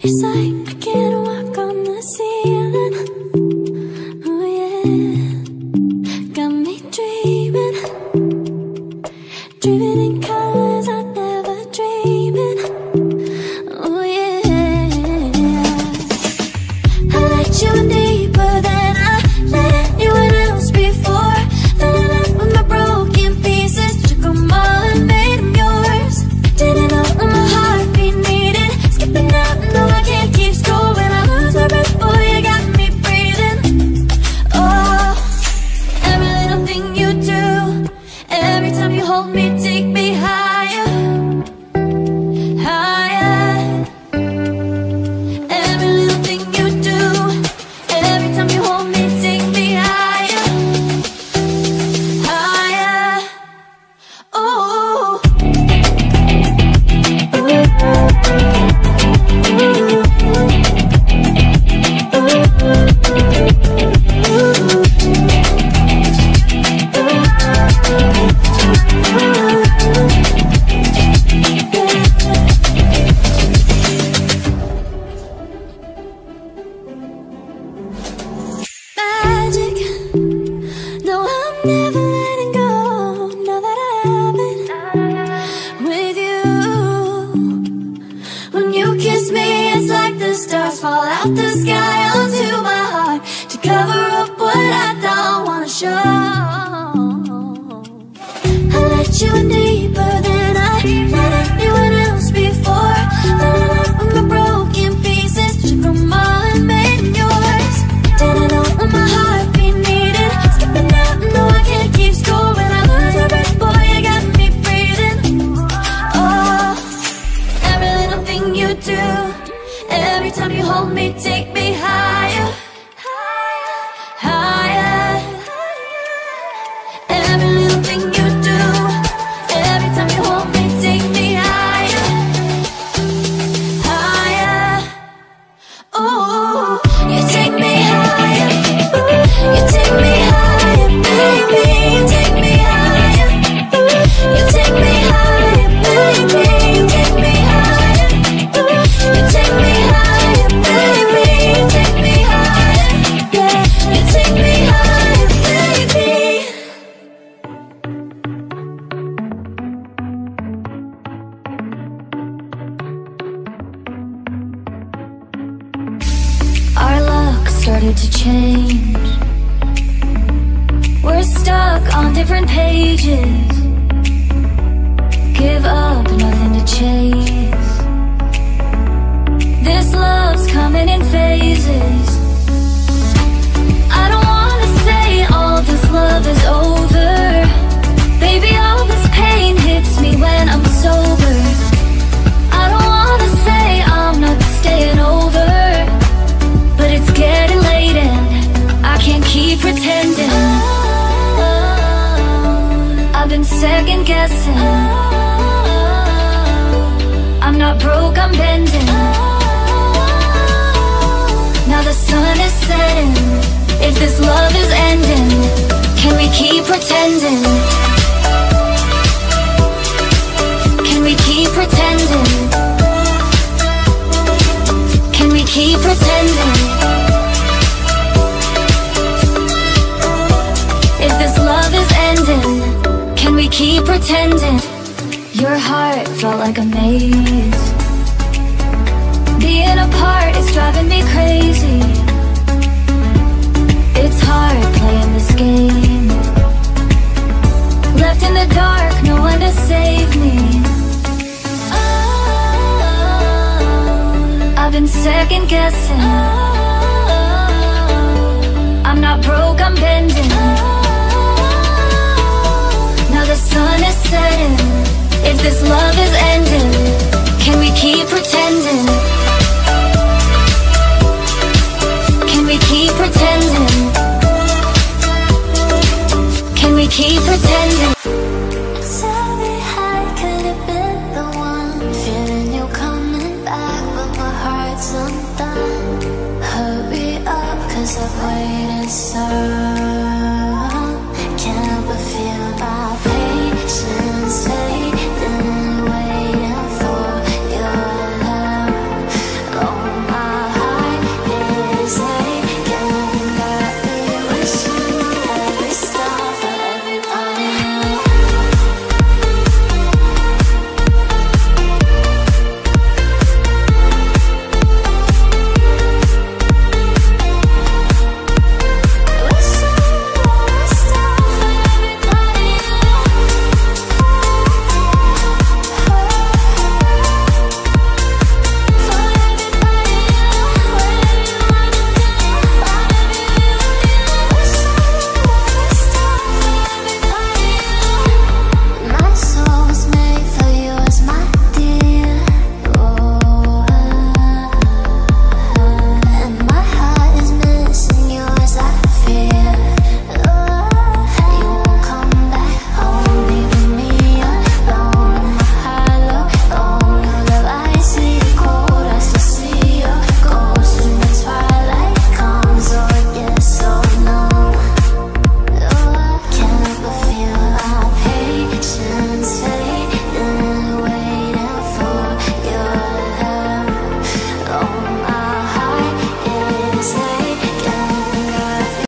It's like I can't walk fall out the sky onto my heart to cover up what I don't wanna show. I let you in deeper than I let anyone else before. When my broken pieces took them all and made yours. Didn't know what my heart be needed. Skipping out and no, I can't keep score. When I lose my breath, boy, you got me breathing. Oh, every little thing you do, every time you hold me, take me higher, higher, higher, higher. Every little thing you do, every time you hold me, take me higher, higher. Oh, you take me higher. Ooh, you take me higher, baby. You take me higher. Ooh, you take me higher, baby. To change, we're stuck on different pages. Give up, nothing to chase. This love's coming in phases. I don't wanna say all this love is over. Baby, all this pain hits me when I'm sober. I don't wanna say I'm not staying over, but it's getting can't keep pretending. Oh, I've been second guessing. Oh, I'm not broke, I'm bending. Oh, now the sun is setting. If this love is ending, can we keep pretending? Can we keep pretending? Can we keep pretending? Can we keep pretending? Your heart felt like a maze. Being apart is driving me crazy. It's hard playing this game. Left in the dark, no one to save me. Oh, I've been second guessing. Oh, I'm not broke, I'm bending. Oh, the sun is setting. If this love is ending, can we keep pretending? Can we keep pretending? Can we keep pretending? Tell me how could it be the one feeling you coming back, but my heart's undone. Hurry up, cause I've waited so long.